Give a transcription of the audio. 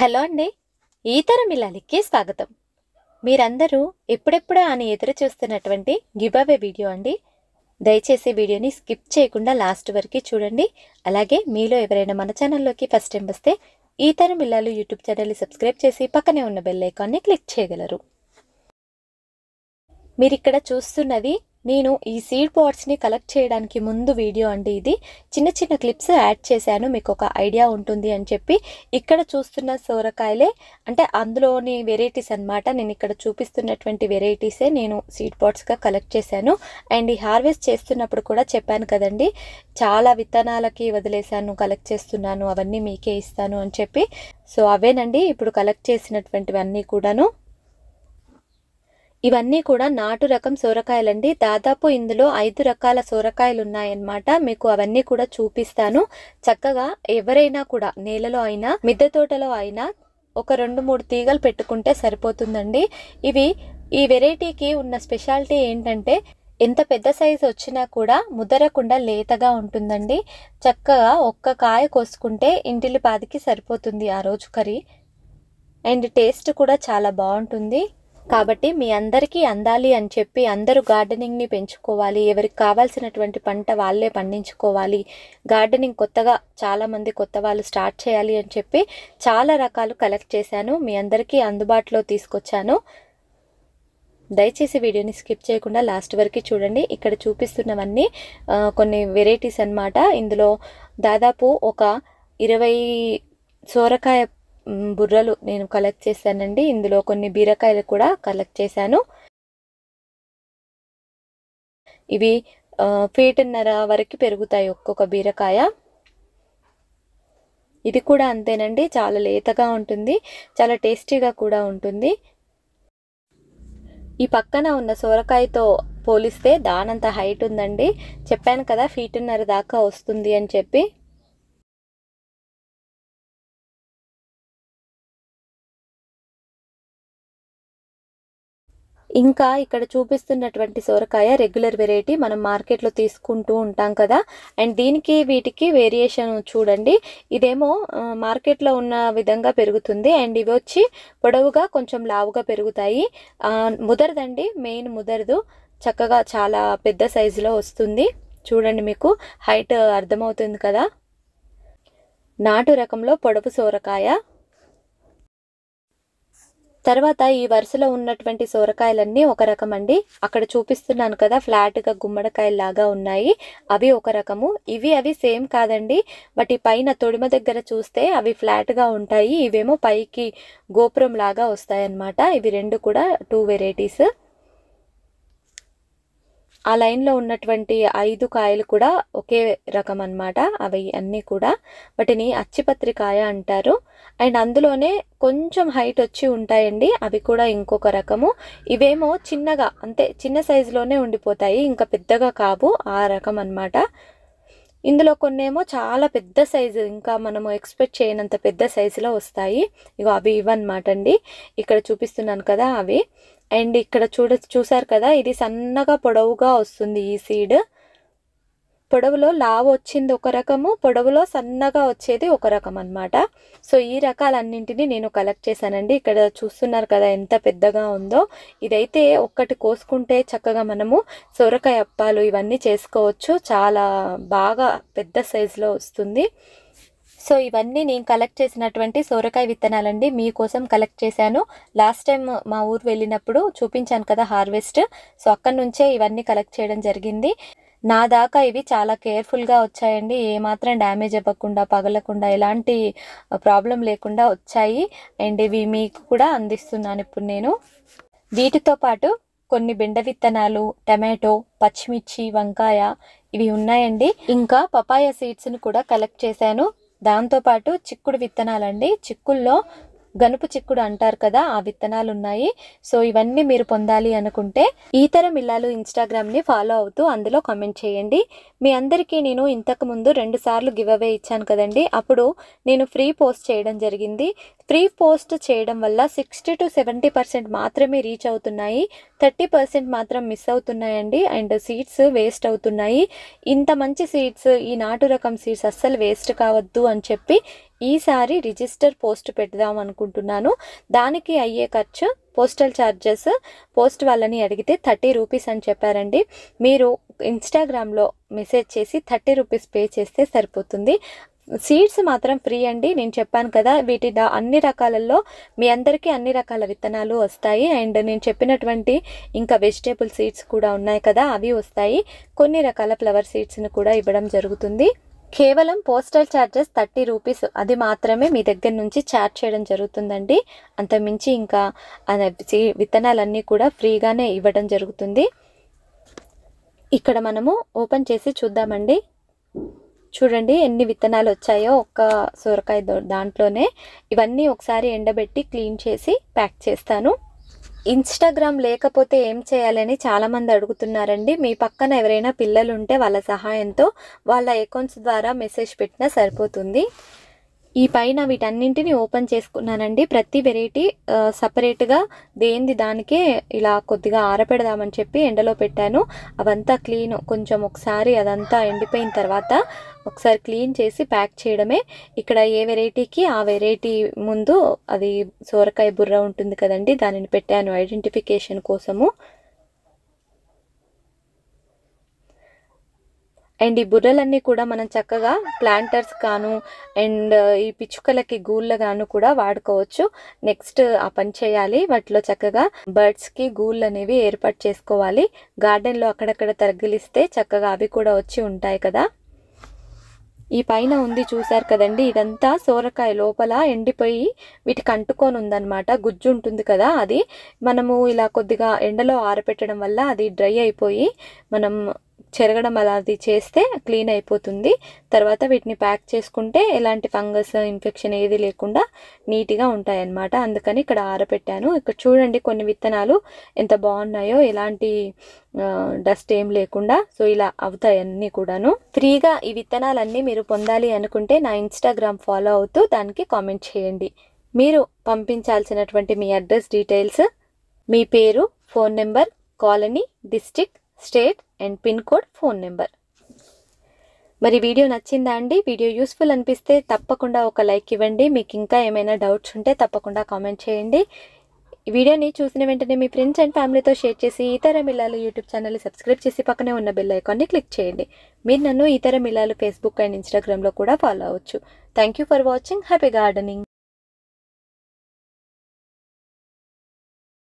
Hello అండి, ఈతరం ఇల్లాలుకి స్వాగతం. మీరందరూ ఎప్పుడెప్పుడు అని ఎదురు చూస్తున్నటువంటి గివ్అవే వీడియో అండి. దయచేసి వీడియోని స్కిప్ చేయకుండా లాస్ట్ వరకు చూడండి. అలాగే మీలో ఎవరైనా మన ఛానల్లోకి ఫస్ట్ టైం వస్తే ఈతరం ఇల్లాలు యూట్యూబ్ ఛానల్ని సబ్స్క్రైబ్ చేసి పక్కనే ఉన్న బెల్ ఐకాన్ని క్లిక్ చేయగలరు. మీరు ఇక్కడ చూస్తున్నది నేను ఈ సీడ్ పాట్స్ని కలెక్ట్ చేయడానికి ముందు వీడియో అండి. ఇది చిన్న చిన్న క్లిప్స్ యాడ్ చేశాను, మీకు ఒక ఐడియా ఉంటుంది అని చెప్పి. ఇక్కడ చూస్తున్న సోరకాయలే, అంటే అందులోని వెరైటీస్ అన్నమాట. నేను ఇక్కడ చూపిస్తున్నటువంటి వెరైటీసే నేను సీడ్ పాట్స్గా కలెక్ట్ చేశాను. అండ్ ఈ హార్వెస్ట్ చేస్తున్నప్పుడు కూడా చెప్పాను కదండి, చాలా విత్తనాలకి వదిలేశాను, కలెక్ట్ చేస్తున్నాను, అవన్నీ మీకే ఇస్తాను అని చెప్పి. సో అవేనండి ఇప్పుడు కలెక్ట్ చేసినటువంటివన్నీ కూడాను. ఇవన్నీ కూడా నాటు రకం సోరకాయలండి. దాదాపు ఇందులో 5 రకాల సోరకాయలు ఉన్నాయన్నమాట. మీకు అవన్నీ కూడా చూపిస్తాను. చక్కగా ఎవరైనా కూడా నేలలో అయినా మిద్దె తోటలో అయినా ఒక 2-3 తీగలు పెట్టుకుంటే సరిపోతుందండి. ఇవి ఈ వెరైటీకి ఉన్న స్పెషాలిటీ ఏంటంటే, ఎంత పెద్ద సైజు వచ్చినా కూడా ముదరకుండా లేతగా ఉంటుందండి. చక్కగా ఒక్క కాయ కోసుకుంటే ఇంటిల్లిపాదికి సరిపోతుంది ఆ రోజు కర్రీ. అండ్ టేస్ట్ కూడా చాలా బాగుంటుంది. కాబట్టి మీ అందరికీ అందాలి అని చెప్పి అందరూ గార్డెనింగ్ని పెంచుకోవాలి. ఎవరికి కావాల్సినటువంటి పంట వాళ్ళే పండించుకోవాలి. గార్డెనింగ్ కొత్తగా చాలామంది కొత్త వాళ్ళు స్టార్ట్ చేయాలి అని చెప్పి చాలా రకాలు కలెక్ట్ చేశాను, మీ అందరికీ అందుబాటులో తీసుకొచ్చాను. దయచేసి వీడియోని స్కిప్ చేయకుండా లాస్ట్ వరకు చూడండి. ఇక్కడ చూపిస్తున్నవన్నీ కొన్ని వెరైటీస్ అన్నమాట. ఇందులో దాదాపు ఒక 20 సోరకాయ బుర్రలు నేను కలెక్ట్ చేశానండి. ఇందులో కొన్ని బీరకాయలు కూడా కలెక్ట్ చేశాను. ఇవి ఫీటున్నర వరకు పెరుగుతాయి ఒక్కొక్క బీరకాయ. ఇది కూడా అంతేనండి, చాలా లేతగా ఉంటుంది, చాలా టేస్టీగా కూడా ఉంటుంది. ఈ పక్కన ఉన్న సోరకాయతో పోలిస్తే దానంత హైట్ ఉందండి. చెప్పాను కదా 1.5 ఫీట్ దాకా వస్తుంది అని చెప్పి. ఇంకా ఇక్కడ చూపిస్తున్నటువంటి సోరకాయ రెగ్యులర్ వెరైటీ, మనం మార్కెట్లో తీసుకుంటూ ఉంటాం కదా. అండ్ దీనికి వీటికి వేరియేషన్ చూడండి. ఇదేమో మార్కెట్లో ఉన్న విధంగా పెరుగుతుంది. అండ్ ఇవి వచ్చి పొడవుగా కొంచెం లావుగా పెరుగుతాయి. ముదరదండి, మెయిన్ ముదరదు. చక్కగా చాలా పెద్ద సైజులో వస్తుంది. చూడండి, మీకు హైట్ అర్థమవుతుంది కదా. నాటు రకంలో పొడవు సోరకాయ. తర్వాత ఈ వరుసలో ఉన్నటువంటి సోరకాయలన్నీ ఒక రకం అండి. అక్కడ చూపిస్తున్నాను కదా ఫ్లాట్గా గుమ్మడికాయలాగా ఉన్నాయి, అవి ఒక రకము. అవి సేమ్ కాదండి. వాటి పైన తొడిమ దగ్గర చూస్తే అవి ఫ్లాట్గా ఉంటాయి, ఇవేమో పైకి గోపురం లాగా వస్తాయన్నమాట. ఇవి రెండు కూడా 2 వెరైటీస్. ఆ లైన్లో ఉన్నటువంటి 5 కాయలు కూడా ఒకే రకం అన్నమాట. అవి అన్నీ కూడా వాటిని అచ్చిపత్రి కాయ అంటారు. అండ్ అందులోనే కొంచెం హైట్ వచ్చి ఉంటాయండి, అవి కూడా ఇంకొక రకము. ఇవేమో చిన్నగా, అంతే చిన్న సైజులోనే ఉండిపోతాయి, ఇంకా పెద్దగా కావు, ఆ రకం అన్నమాట. ఇందులో కొన్నేమో చాలా పెద్ద సైజు, ఇంకా మనము ఎక్స్పెక్ట్ చేయనంత పెద్ద సైజులో వస్తాయి. ఇగో అవి ఇవన్నమాట అండి, ఇక్కడ చూపిస్తున్నాను కదా అవి. అండ్ ఇక్కడ చూసారు కదా, ఇది సన్నగా పొడవుగా వస్తుంది ఈ సీడ్. పొడవులో లావు వచ్చింది ఒక రకము, పొడవులో సన్నగా వచ్చేది ఒక రకం అన్నమాట. సో ఈ రకాలన్నింటినీ నేను కలెక్ట్ చేశానండి. ఇక్కడ చూస్తున్నారు కదా ఎంత పెద్దగా ఉందో. ఇదైతే ఒక్కటి కోసుకుంటే చక్కగా మనము సొరకాయ అప్పాలు ఇవన్నీ చేసుకోవచ్చు, చాలా బాగా పెద్ద సైజులో వస్తుంది. సో ఇవన్నీ నేను కలెక్ట్ చేసినటువంటి సోరకాయ విత్తనాలండి, మీకోసం కలెక్ట్ చేశాను. లాస్ట్ టైం మా ఊరు వెళ్ళినప్పుడు చూపించాను కదా హార్వెస్ట్. సో అక్కడ నుంచే ఇవన్నీ కలెక్ట్ చేయడం జరిగింది. నా దాకా ఇవి చాలా కేర్ఫుల్గా వచ్చాయండి, ఏమాత్రం డ్యామేజ్ అవ్వకుండా, పగలకుండా, ఎలాంటి ప్రాబ్లం లేకుండా వచ్చాయి. అండ్ ఇవి మీకు కూడా అందిస్తున్నాను ఇప్పుడు నేను. వీటితో పాటు కొన్ని బెండ విత్తనాలు, టమాటో, పచ్చిమిర్చి, వంకాయ ఇవి ఉన్నాయండి. ఇంకా పపాయ సీడ్స్ను కూడా కలెక్ట్ చేశాను. దాంతోపాటు చిక్కుడు విత్తనాలండి, చిక్కుల్లో గనుపు చిక్కుడు అంటారు కదా, ఆ విత్తనాలు ఉన్నాయి. సో ఇవన్నీ మీరు పొందాలి అనుకుంటే ఈతరం ఇల్లాలు ఇన్స్టాగ్రామ్ని ఫాలో అవుతూ అందులో కామెంట్ చేయండి. మీ అందరికీ నేను ఇంతకుముందు 2 సార్లు గివ్ అవే ఇచ్చాను కదండి. అప్పుడు నేను ఫ్రీ పోస్ట్ చేయడం జరిగింది. ఫ్రీ పోస్ట్ చేయడం వల్ల 60-70% మాత్రమే రీచ్ అవుతున్నాయి, 30% మాత్రం మిస్ అవుతున్నాయండి. అండ్ సీడ్స్ వేస్ట్ అవుతున్నాయి. ఇంత మంచి సీడ్స్, ఈ నాటు రకం సీడ్స్ అస్సలు వేస్ట్ కావద్దు అని చెప్పి ఈసారి రిజిస్టర్ పోస్ట్ పెడదాం అనుకుంటున్నాను. దానికి అయ్యే ఖర్చు పోస్టల్ ఛార్జెస్, పోస్ట్ వాళ్ళని అడిగితే 30 రూపీస్ అని చెప్పారండి. మీరు ఇన్స్టాగ్రామ్లో మెసేజ్ చేసి 30 రూపీస్ పే చేస్తే సరిపోతుంది. సీడ్స్ మాత్రం ఫ్రీ అండి. నేను చెప్పాను కదా వీటి అన్ని రకాలలో మీ అందరికీ అన్ని రకాల విత్తనాలు వస్తాయి. అండ్ నేను చెప్పినటువంటి ఇంకా వెజిటేబుల్ సీడ్స్ కూడా ఉన్నాయి కదా, అవి వస్తాయి. కొన్ని రకాల ఫ్లవర్ సీడ్స్ని కూడా ఇవ్వడం జరుగుతుంది. కేవలం పోస్టల్ ఛార్జెస్ 30 రూపీస్, అది మాత్రమే మీ దగ్గర నుంచి ఛార్జ్ చేయడం జరుగుతుందండి. అంతమించి ఇంకా విత్తనాలన్నీ కూడా ఫ్రీగానే ఇవ్వడం జరుగుతుంది. ఇక్కడ మనము ఓపెన్ చేసి చూద్దామండి. చూడండి ఎన్ని విత్తనాలు వచ్చాయో ఒక్క సొరకాయ దాంట్లోనే. ఇవన్నీ ఒకసారి ఎండబెట్టి క్లీన్ చేసి ప్యాక్ చేస్తాను. ఇన్స్టాగ్రామ్ లేకపోతే ఏం చేయాలని చాలామంది అడుగుతున్నారండి. మీ పక్కన ఎవరైనా పిల్లలు ఉంటే వాళ్ళ సహాయంతో వాళ్ళ అకౌంట్స్ ద్వారా మెసేజ్ పెట్టినా సరిపోతుంది. ఈ పైన వీటన్నింటినీ ఓపెన్ చేసుకున్నానండి. ప్రతి వెరైటీ సపరేట్గా దేనిది దానికే ఇలా కొద్దిగా ఆరపెడదామని చెప్పి ఎండలో పెట్టాను. అవంతా క్లీన్ కొంచెం ఒకసారి అదంతా ఎండిపోయిన తర్వాత ఒకసారి క్లీన్ చేసి ప్యాక్ చేయడమే. ఇక్కడ ఏ వెరైటీకి ఆ వెరైటీ ముందు అది సోరకాయ బుర్ర ఉంటుంది కదండి, దానిని పెట్టాను ఐడెంటిఫికేషన్ కోసము. అండ్ ఈ బుర్రలన్నీ కూడా మనం చక్కగా ప్లాంటర్స్ కాను అండ్ ఈ పిచ్చుకలకి గూళ్ళగాను కూడా వాడుకోవచ్చు. నెక్స్ట్ ఆ పని చేయాలి, వాటిలో చక్కగా బర్డ్స్కి గూళ్ళు అనేవి ఏర్పాటు చేసుకోవాలి. గార్డెన్లో అక్కడక్కడ తగిలిస్తే చక్కగా అవి కూడా వచ్చి ఉంటాయి కదా. ఈ పైన ఉంది చూసారు కదండి, ఇదంతా సోరకాయ లోపల ఎండిపోయి వీటికి అంటుకొని ఉందన్నమాట. గుజ్జు ఉంటుంది కదా, అది మనము ఇలా కొద్దిగా ఎండలో ఆరపెట్టడం వల్ల అది డ్రై అయిపోయి మనం చెరగడం అలాది చేస్తే క్లీన్ అయిపోతుంది. తర్వాత వీటిని ప్యాక్ చేసుకుంటే ఎలాంటి ఫంగస్ ఇన్ఫెక్షన్ ఏది లేకుండా నీట్గా ఉంటాయన్నమాట. అందుకని ఇక్కడ ఆరపెట్టాను. ఇక్కడ చూడండి కొన్ని విత్తనాలు ఎంత బాగున్నాయో, ఎలాంటి డస్ట్ ఏం లేకుండా. సో ఇలా అవుతాయి అన్నీ కూడాను. ఫ్రీగా ఈ విత్తనాలన్నీ మీరు పొందాలి అనుకుంటే నా ఇన్స్టాగ్రామ్ ఫాలో అవుతూ దానికి కామెంట్ చేయండి. మీరు పంపించాల్సినటువంటి మీ అడ్రస్ డీటెయిల్స్, మీ పేరు, phone number, colony, district, state and pin code, phone number. మరి వీడియో నచ్చిందా అండి? వీడియో యూస్ఫుల్ అనిపిస్తే తప్పకుండా ఒక లైక్ ఇవ్వండి. మీకు ఇంకా ఏమైనా డౌట్స్ ఉంటే తప్పకుండా కామెంట్ చేయండి. ఈ వీడియోని చూసిన వెంటనే మీ ఫ్రెండ్స్ అండ్ ఫ్యామిలీతో షేర్ చేసి ఈతరం ఇల్లాలు యూట్యూబ్ ఛానల్ని సబ్స్క్రైబ్ చేసి పక్కనే ఉన్న బెల్ ఐకాన్ని క్లిక్ చేయండి. మీరు నన్ను ఈతరం ఇల్లాలు ఫేస్బుక్ అండ్ ఇన్స్టాగ్రామ్లో కూడా ఫాలో అవ్వచ్చు. Thank you for watching. Happy gardening.